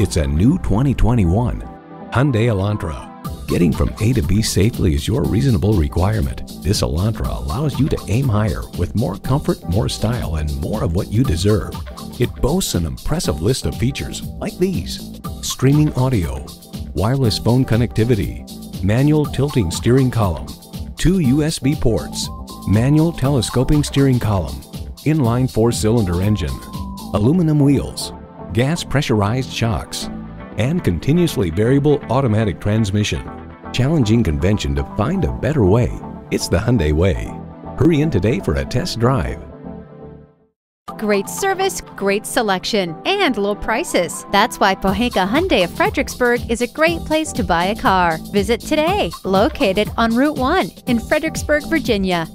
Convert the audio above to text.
It's a new 2021 Hyundai Elantra. Getting from A to B safely is your reasonable requirement. This Elantra allows you to aim higher with more comfort, more style, and more of what you deserve. It boasts an impressive list of features like these: streaming audio, wireless phone connectivity, manual tilting steering column, 2 USB ports, manual telescoping steering column, inline 4-cylinder engine, aluminum wheels, gas pressurized shocks, and continuously variable automatic transmission. Challenging convention to find a better way. It's the Hyundai way. Hurry in today for a test drive. Great service, great selection, and low prices. That's why Pohanka Hyundai of Fredericksburg is a great place to buy a car. Visit today, located on Route 1 in Fredericksburg, Virginia.